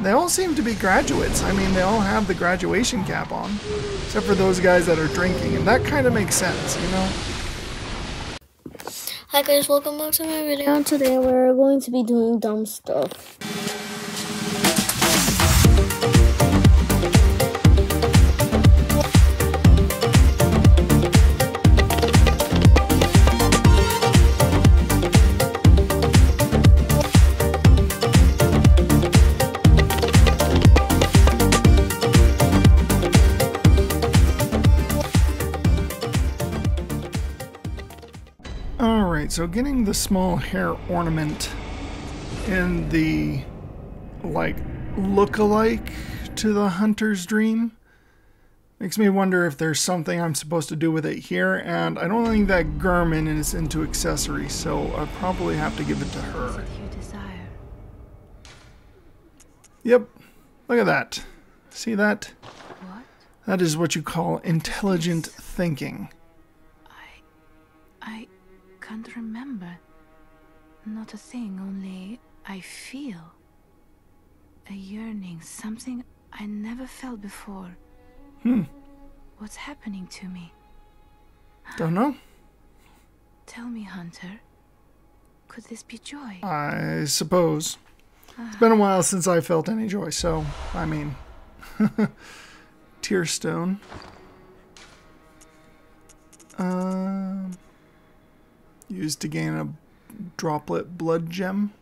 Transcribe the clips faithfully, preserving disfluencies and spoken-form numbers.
They all seem to be graduates. I mean, they all have the graduation cap on. Except for those guys that are drinking, and that kind of makes sense, you know? Hi guys, welcome back to my video. And today we're going to be doing dumb stuff. So getting the small hair ornament and the, like, look-alike to the hunter's dream makes me wonder if there's something I'm supposed to do with it here, and I don't think that Gehrman is into accessories, so I probably have to give it to her. Yep, look at that. See that? What? That is what you call intelligent thinking. I... I... can't remember. Not a thing, only I feel a yearning, something I never felt before. Hmm. What's happening to me? Don't know. Tell me, Hunter. Could this be joy? I suppose. It's been a while since I felt any joy, so, I mean... Tearstone. Um... Uh... Used to gain a droplet blood gem.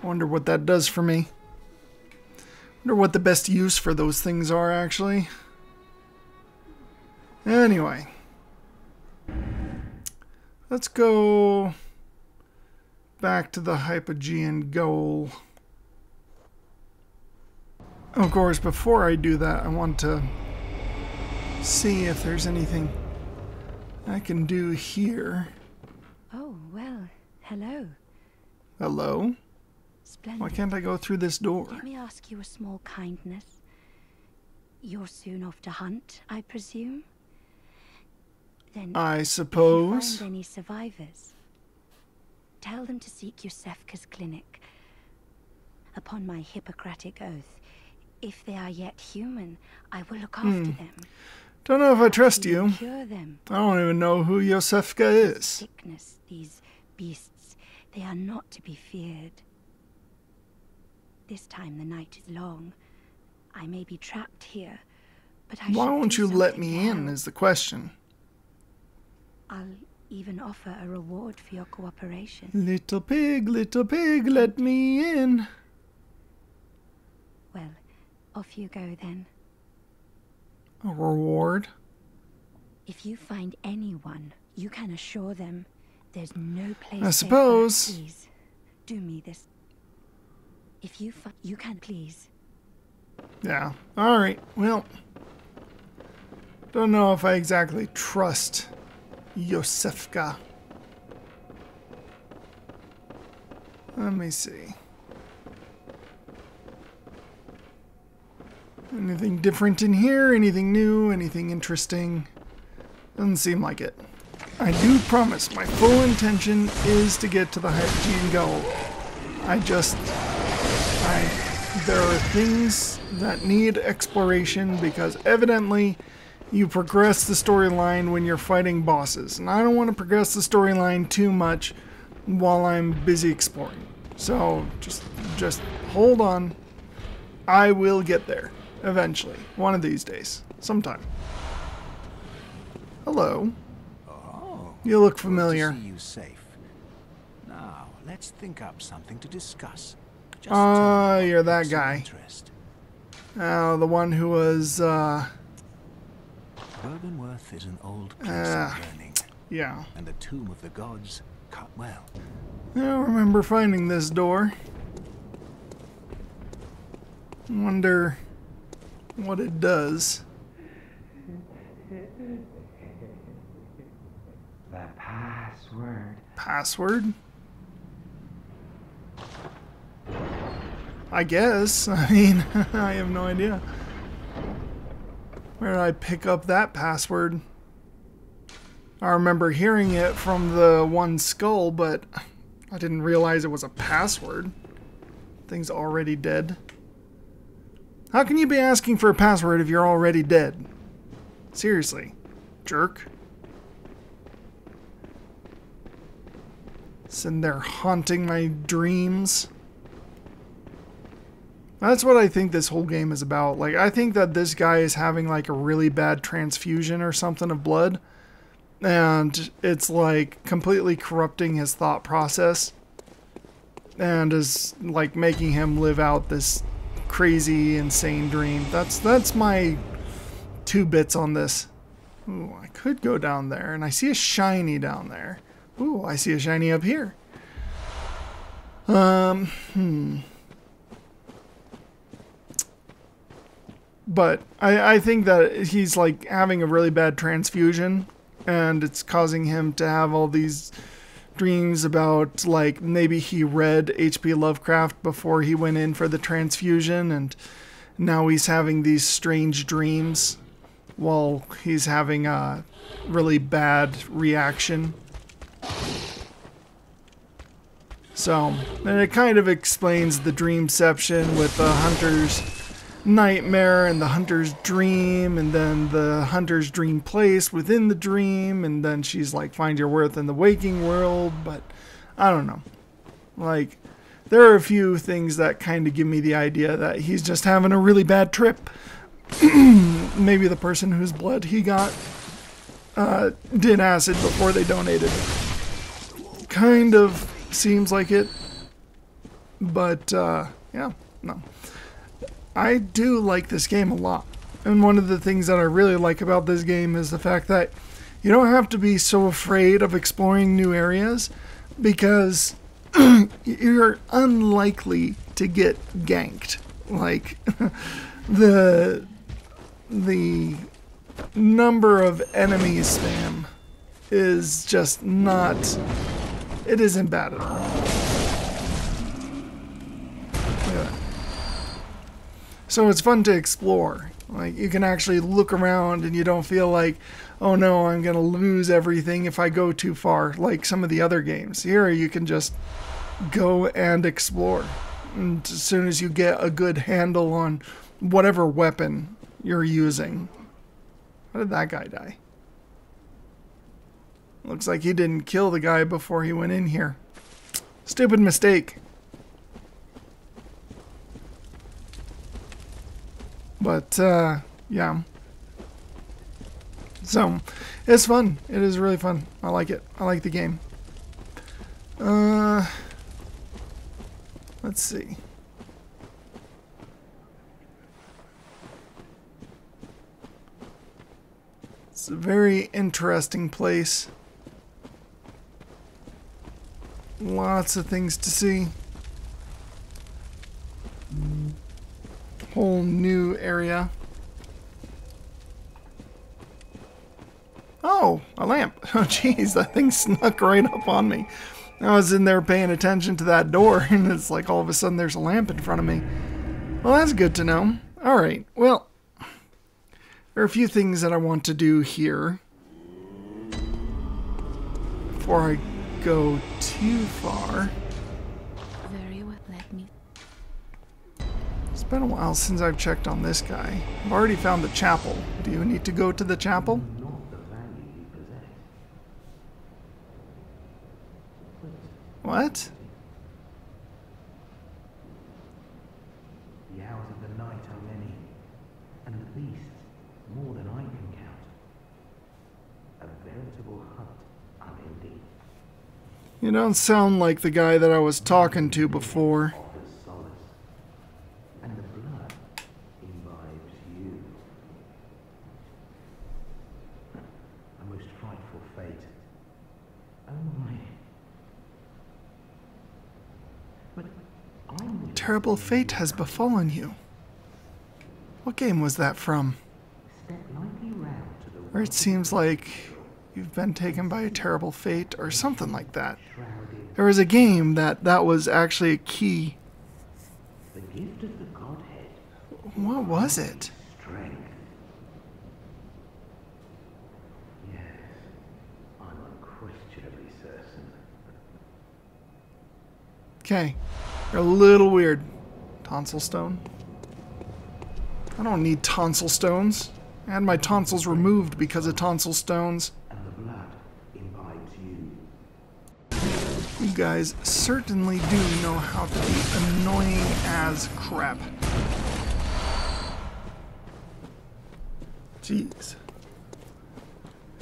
Wonder what that does for me. Wonder what the best use for those things are, actually. Anyway. Let's go back to the Hypogean Gaol. Of course, before I do that, I want to see if there's anything I can do here. Oh, well, hello. Hello? Splendid. Why can't I go through this door? Let me ask you a small kindness. You're soon off to hunt, I presume? Then I suppose. If you find any survivors, tell them to seek Iosefka's clinic. Upon my Hippocratic oath, if they are yet human, I will look after hmm. them. Don't know if I trust you. I don't even know who Iosefka is. Sickness, these beasts, they are not to be feared. This time the night is long. I may be trapped here, but I Why won't you let me in is the question. I'll even offer a reward for your cooperation. Little pig, little pig, let me in. Well, off you go then. A reward? If you find anyone, you can assure them there's no place. I suppose. Back. Please, do me this. If you find, you can please. Yeah. All right. Well, don't know if I exactly trust Iosefka. Let me see. Anything different in here? Anything new? Anything interesting? Doesn't seem like it. I do promise my full intention is to get to the Hypogean Gaol. I just... I... There are things that need exploration because evidently you progress the storyline when you're fighting bosses. And I don't want to progress the storyline too much while I'm busy exploring. So, just, just hold on. I will get there. Eventually. One of these days. Sometime. Hello. Oh, you look familiar. Good to see you safe. Now, let's think up something to discuss. Just uh, you're that guy. Interest. Oh, the one who was, uh... Bergenworth is an old place uh, of learning. Yeah. And the tomb of the gods cut well. I don't remember finding this door. I wonder... what it does. The password. Password? I guess. I mean, I have no idea. Where did I pick up that password? I remember hearing it from the one skull, but I didn't realize it was a password. Thing's already dead. How can you be asking for a password if you're already dead? Seriously, jerk. Sitting there haunting my dreams. That's what I think this whole game is about. Like, I think that this guy is having like a really bad transfusion or something of blood, and it's like completely corrupting his thought process and is like making him live out this crazy, insane dream. That's that's my two bits on this. Ooh, I could go down there, and I see a shiny down there. Ooh, I see a shiny up here. Um, hmm. But I, I think that he's like having a really bad transfusion, and it's causing him to have all these dreams about like maybe he read H P Lovecraft before he went in for the transfusion, and now he's having these strange dreams while he's having a really bad reaction. So, and it kind of explains the dreamception with the hunter's nightmare and the hunter's dream, and then the hunter's dream place within the dream, and then she's like, find your worth in the waking world. But I don't know, like, there are a few things that kind of give me the idea that he's just having a really bad trip. Maybe the person whose blood he got uh, did acid before they donated it. Kind of seems like it, but uh, yeah, no, I do like this game a lot, and one of the things that I really like about this game is the fact that you don't have to be so afraid of exploring new areas, because you're unlikely to get ganked. Like, the the number of enemy spam is just not, it isn't bad at all. So it's fun to explore. Like, you can actually look around and you don't feel like, oh no, I'm gonna lose everything if I go too far, like some of the other games. Here you can just go and explore, and as soon as you get a good handle on whatever weapon you're using. How did that guy die? Looks like he didn't kill the guy before he went in here. Stupid mistake. But, uh, yeah. So, it's fun. It is really fun. I like it. I like the game. Uh, let's see. It's a very interesting place. Lots of things to see. Whole new area. Oh, a lamp. Oh, jeez, that thing snuck right up on me. I was in there paying attention to that door, and it's like all of a sudden there's a lamp in front of me. Well, that's good to know. All right, well, there are a few things that I want to do here before I go too far. It's been a while since I've checked on this guy. I've already found the chapel. Do you need to go to the chapel? What? The hours of the night are many, and the beasts more than I can count. A veritable hunt, I'm indeed. You don't sound like the guy that I was talking to before. Terrible fate has befallen you. What game was that from? Or it seems like you've been taken by a terrible fate or something like that. There was a game that that was actually a key. What was it? Okay. They're a little weird. Tonsil stone? I don't need tonsil stones. I had my tonsils removed because of tonsil stones. And the blood imbibes you. You guys certainly do know how to be annoying as crap. Jeez.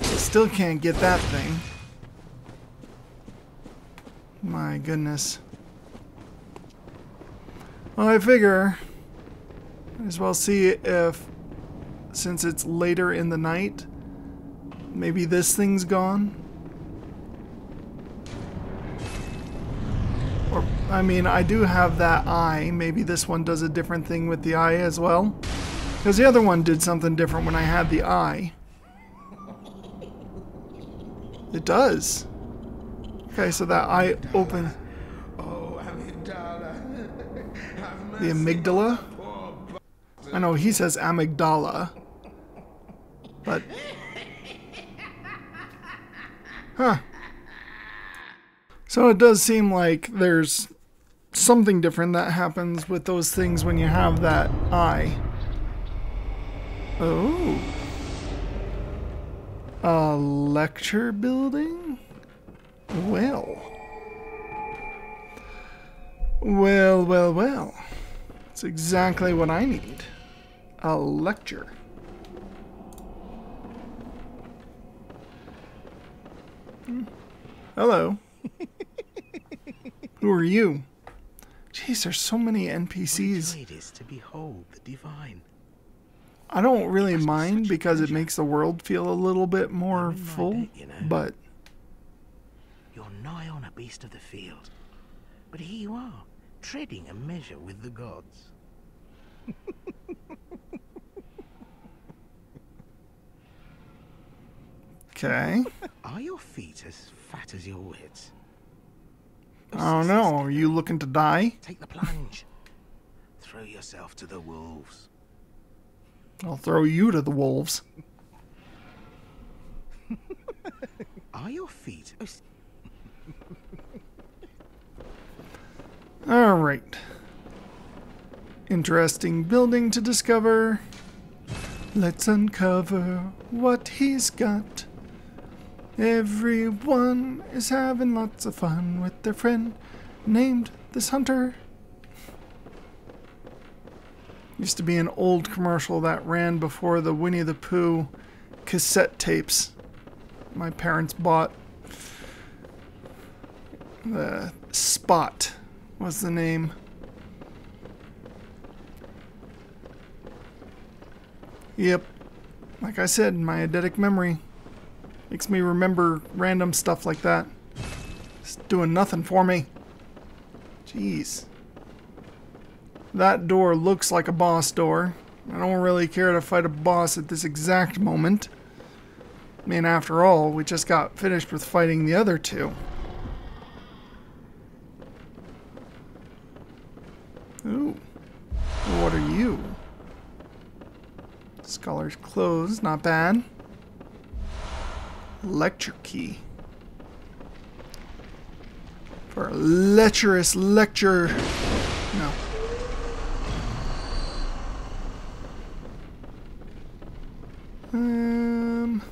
Still can't get that thing. My goodness. Well, I figure might as well see if, since it's later in the night, maybe this thing's gone. Or, I mean, I do have that eye. Maybe this one does a different thing with the eye as well. Because the other one did something different when I had the eye. It does. Okay, so that eye opens. Oh, amygdala. The amygdala? I know he says amygdala. But. Huh. So it does seem like there's something different that happens with those things when you have that eye. Oh. A lecture building? Well. Well, well, well. That's exactly what I need. A lecture. Hmm. Hello. Who are you? Jeez, there's so many N P Cs. What it is to behold the divine. I don't really mind because it makes the world feel a little bit more full, but you're nigh on a beast of the field. But here you are, treading a measure with the gods. Okay. Are your feet as fat as your wits? I don't know. Are you looking to die? Take the plunge. Throw yourself to the wolves. I'll throw you to the wolves. Are your feet? All right. Interesting building to discover. Let's uncover what he's got. Everyone is having lots of fun with their friend named this hunter. Used to be an old commercial that ran before the Winnie the Pooh cassette tapes my parents bought. The Spot was the name. Yep. Like I said, my eidetic memory makes me remember random stuff like that. It's doing nothing for me. Jeez. That door looks like a boss door. I don't really care to fight a boss at this exact moment. I mean, after all, we just got finished with fighting the other two. Ooh. What are you? Scholar's clothes, not bad. Lecture key. For a lecherous lecture. No. Um.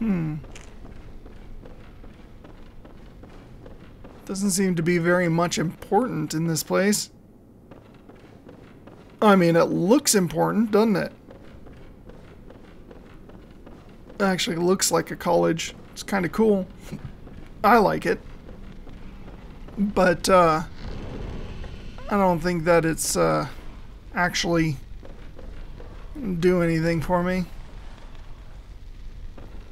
Hmm. Doesn't seem to be very much important in this place. I mean, it looks important, doesn't it? It actually looks like a college. It's kind of cool. I like it. But, uh, I don't think that it's, uh, actually do anything for me.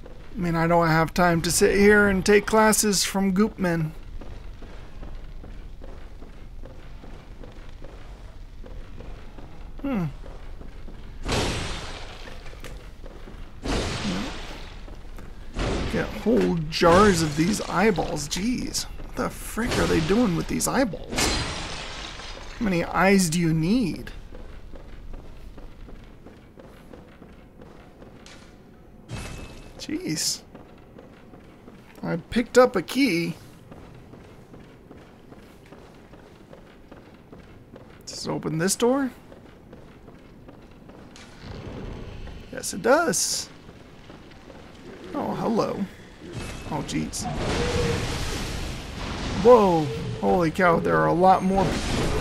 I mean, I don't have time to sit here and take classes from Goopman. Hmm. Get whole jars of these eyeballs. Jeez. What the frick are they doing with these eyeballs? How many eyes do you need? Jeez. I picked up a key. This is Does it open this door? Yes, it does. Oh, hello. Oh, jeez. Whoa. Holy cow, there are a lot more...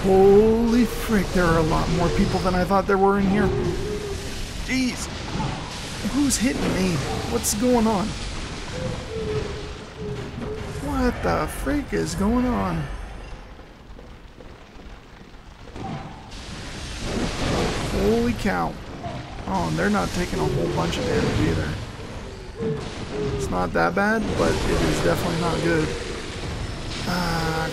Holy frick, there are a lot more people than I thought there were in here. Jeez. Who's hitting me? What's going on? What the frick is going on? Holy cow. Oh, and they're not taking a whole bunch of damage either. It's not that bad, but it is definitely not good. Ah,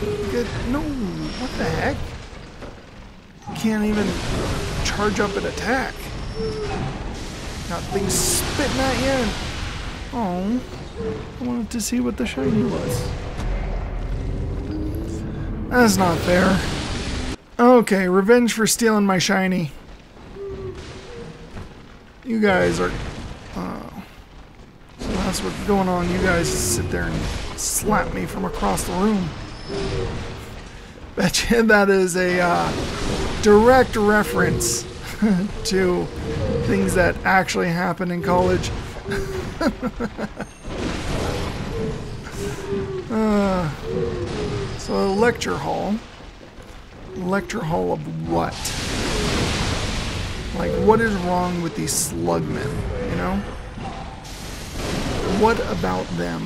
come on. Good. No, what the heck? Can't even charge up an attack. Got things spitting at you. And, oh, I wanted to see what the shiny was. That's not fair. Okay, revenge for stealing my shiny. You guys are... Uh, so that's what's going on. You guys sit there and slap me from across the room. Bet you that is a uh, direct reference to things that actually happen in college. uh, so, lecture hall. Lecture hall of what? Like, what is wrong with these slugmen, you know? What about them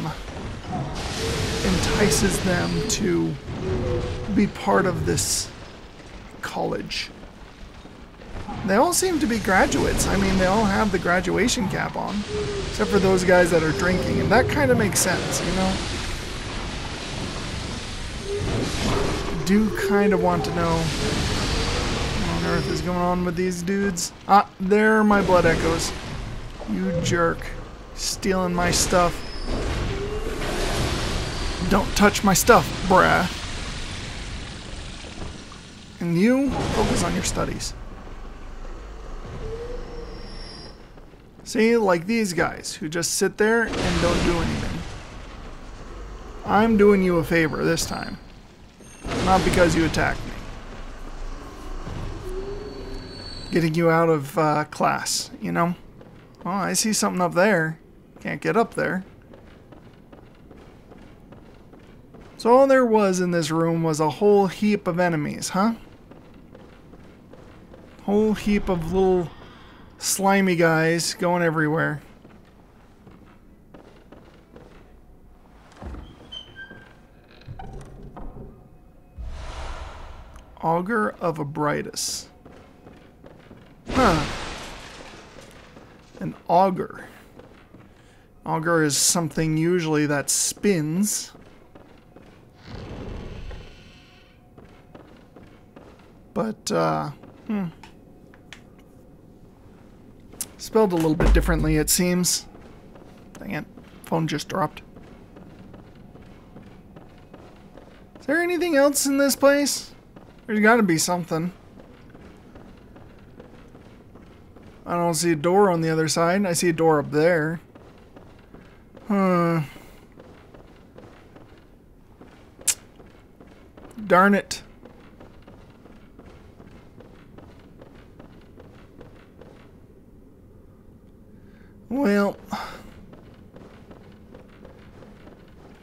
entices them to be part of this college? They all seem to be graduates. I mean, they all have the graduation cap on, except for those guys that are drinking, and that kind of makes sense, you know? I do kind of want to know... earth is going on with these dudes. Ah, there are my blood echoes. You jerk. Stealing my stuff. Don't touch my stuff, bruh. And you, focus on your studies. See, like these guys who just sit there and don't do anything. I'm doing you a favor this time. Not because you attacked me. Getting you out of uh, class, you know? Oh, I see something up there. Can't get up there. So all there was in this room was a whole heap of enemies, huh? Whole heap of little slimy guys going everywhere. Augur of Abritus. Huh. An auger. Auger is something usually that spins. But, uh, hmm. Spelled a little bit differently, it seems. Dang it. Phone just dropped. Is there anything else in this place? There's gotta be something. I don't see a door on the other side. I see a door up there. Huh. Darn it. Well.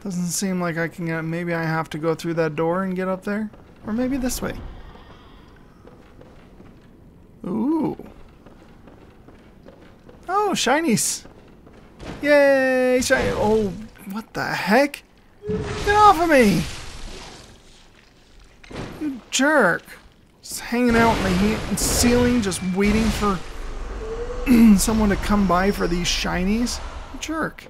Doesn't seem like I can get... Maybe I have to go through that door and get up there? Or maybe this way. Ooh. Oh, shinies! Yay! Shiny! Oh, what the heck? Get off of me! You jerk! Just hanging out in the heat and ceiling, just waiting for someone to come by for these shinies. Jerk!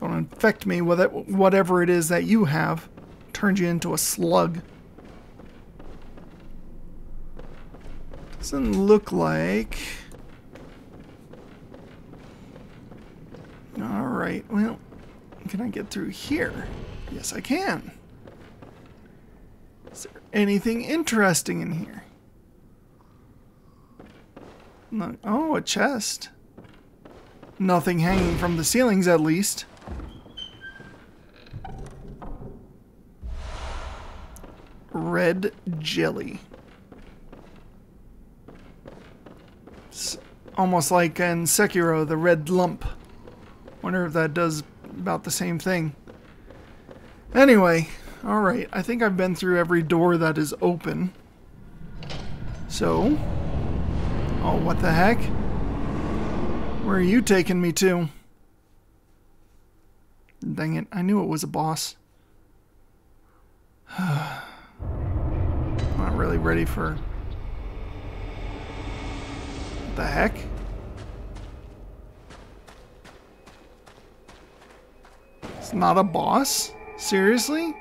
Don't infect me with it. Whatever it is that you have turns you into a slug. Doesn't look like... Alright, well, can I get through here? Yes, I can. Is there anything interesting in here? No. Oh, a chest. Nothing hanging from the ceilings, at least. red jelly. It's almost like in Sekiro, the red lump. Wonder if that does about the same thing. Anyway, alright, I think I've been through every door that is open. So... oh, what the heck? Where are you taking me to? Dang it, I knew it was a boss. I'm not really ready for... what the heck? It's not a boss? Seriously?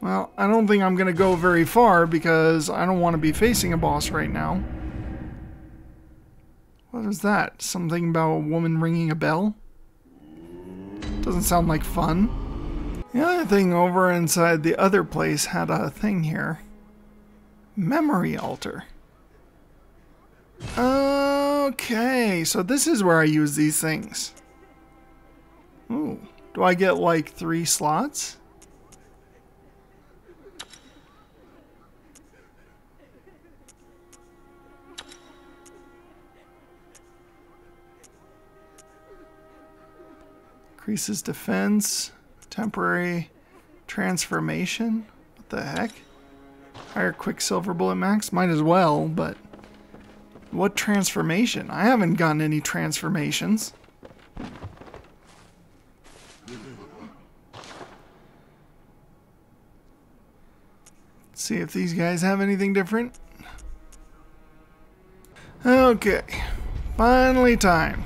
Well, I don't think I'm going to go very far because I don't want to be facing a boss right now. What was that? Something about a woman ringing a bell? Doesn't sound like fun. The other thing over inside the other place had a thing here. Memory altar. Okay, so this is where I use these things. Ooh, do I get like three slots? Increases defense, temporary transformation. What the heck? Higher Quicksilver Bullet Max? Might as well, but... what transformation? I haven't gotten any transformations. Let's see if these guys have anything different. Okay. Finally time.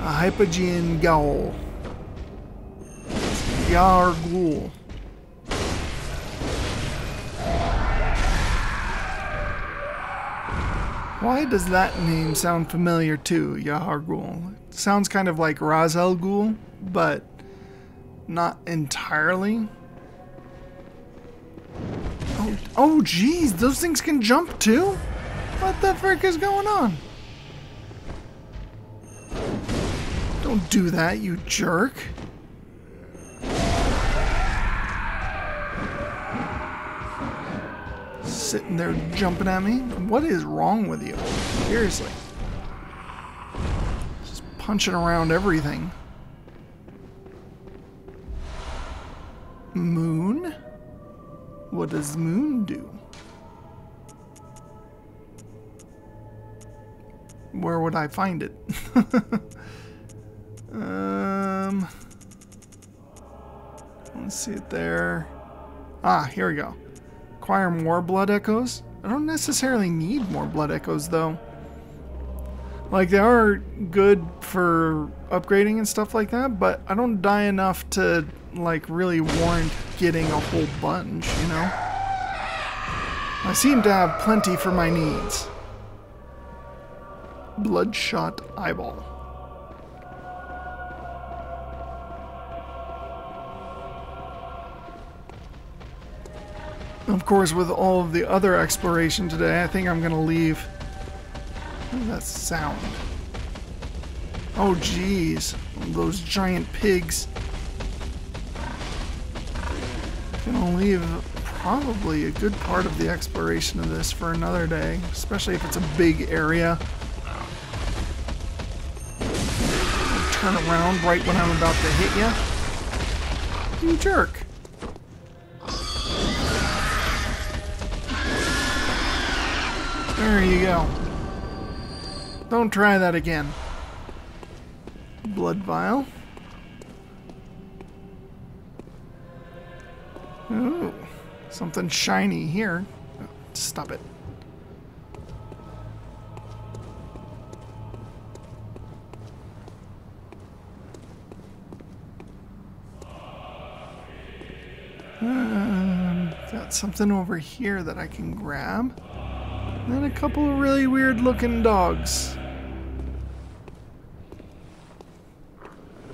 A Hypogean Gaol. Yahar'gul. Why does that name sound familiar too, Yahar'gul? It sounds kind of like Ra's El Ghul, but not entirely. Oh, oh geez, those things can jump too? What the frick is going on? Don't do that, you jerk. Sitting there jumping at me. What is wrong with you? Seriously. Just punching around everything. Moon? What does moon do? Where would I find it? Um, let's see it there. Ah, here we go. Acquire more blood echoes. I don't necessarily need more blood echoes though. Like they are good for upgrading and stuff like that, but I don't die enough to like really warrant getting a whole bunch, you know? I seem to have plenty for my needs. Bloodshot eyeball. Of course, with all of the other exploration today, I think I'm going to leave. What is that sound? Oh, jeez. Those giant pigs. I'm going to leave probably a good part of the exploration of this for another day, especially if it's a big area. I'll turn around right when I'm about to hit you. You jerk. There you go. Don't try that again. Blood vial. Ooh, something shiny here. Oh, stop it. Um, got something over here that I can grab. And a couple of really weird looking dogs.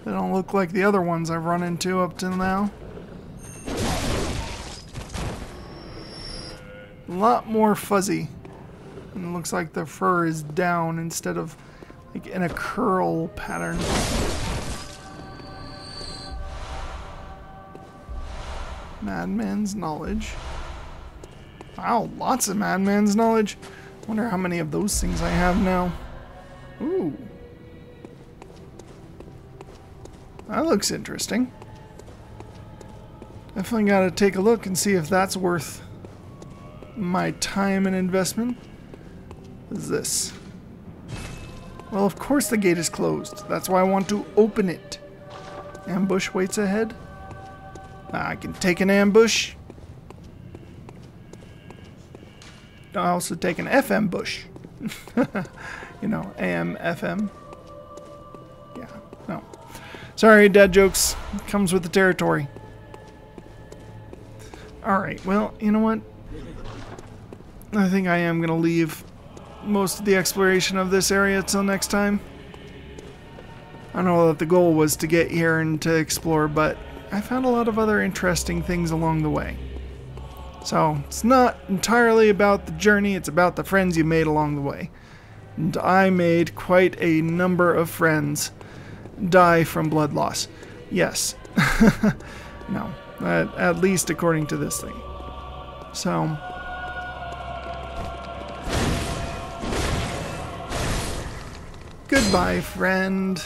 They don't look like the other ones I've run into up till now. A lot more fuzzy. And it looks like the fur is down instead of like in a curl pattern. Madman's knowledge. Wow, lots of madman's knowledge. Wonder how many of those things I have now. Ooh. That looks interesting. Definitely gotta take a look and see if that's worth my time and investment. What is this? Well, of course the gate is closed. That's why I want to open it. Ambush waits ahead. I can take an ambush. I also take an F M bush. You know, A M, F M. Yeah, no. Sorry, dad jokes. It comes with the territory. Alright, well, you know what? I think I am going to leave most of the exploration of this area till next time. I know that the goal was to get here and to explore, but I found a lot of other interesting things along the way. So, it's not entirely about the journey, it's about the friends you made along the way. And I made quite a number of friends die from blood loss. Yes. No. At, at least according to this thing. So... goodbye, friend.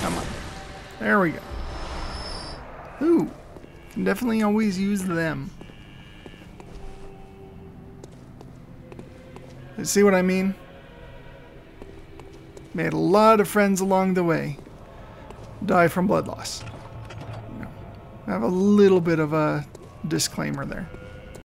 Come on. There we go. Ooh. Can definitely always use them. You see what I mean? Made a lot of friends along the way. Die from blood loss. You know, I have a little bit of a disclaimer there.